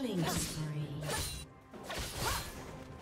Killing spree.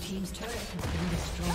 Team's turret has been destroyed.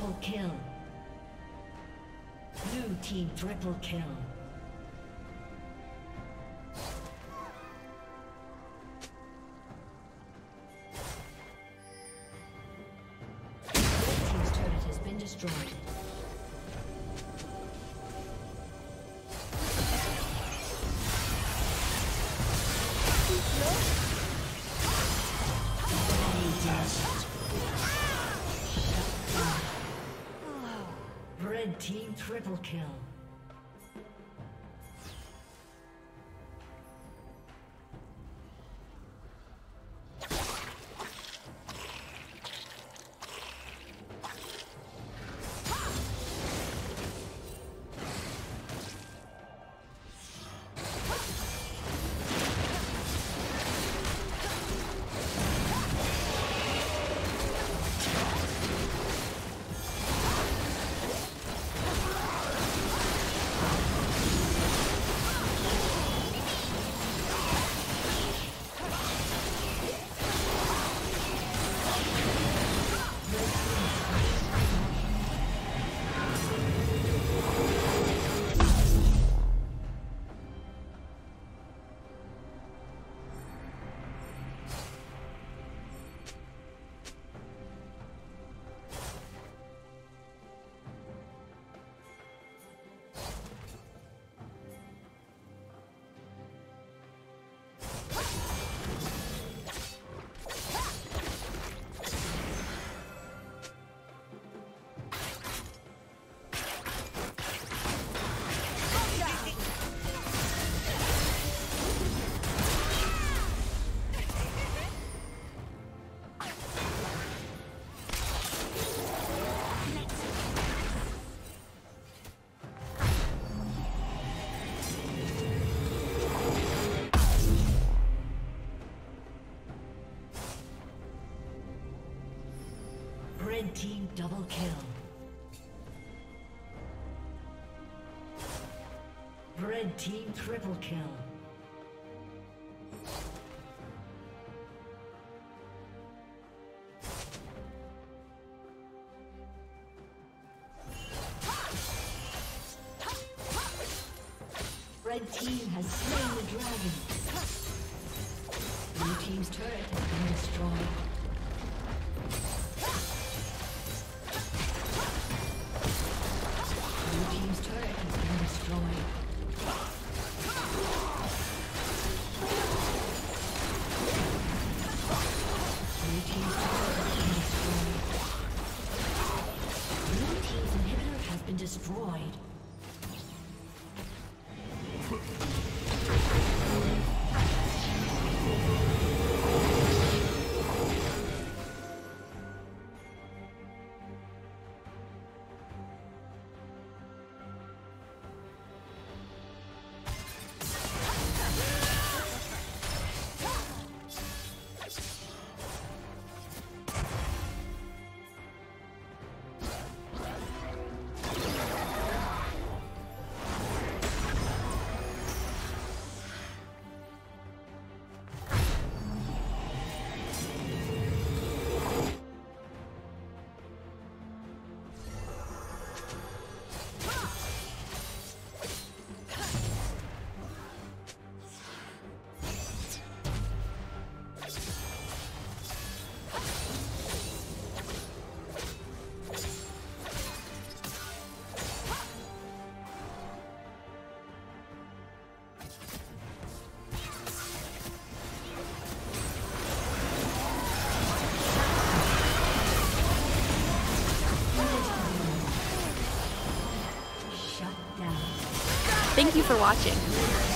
Double kill. Blue team triple kill. Team triple kill. Red team double kill. Red team triple kill. Red team has slain the dragon. Blue team's turret has been destroyed. Thank you for watching.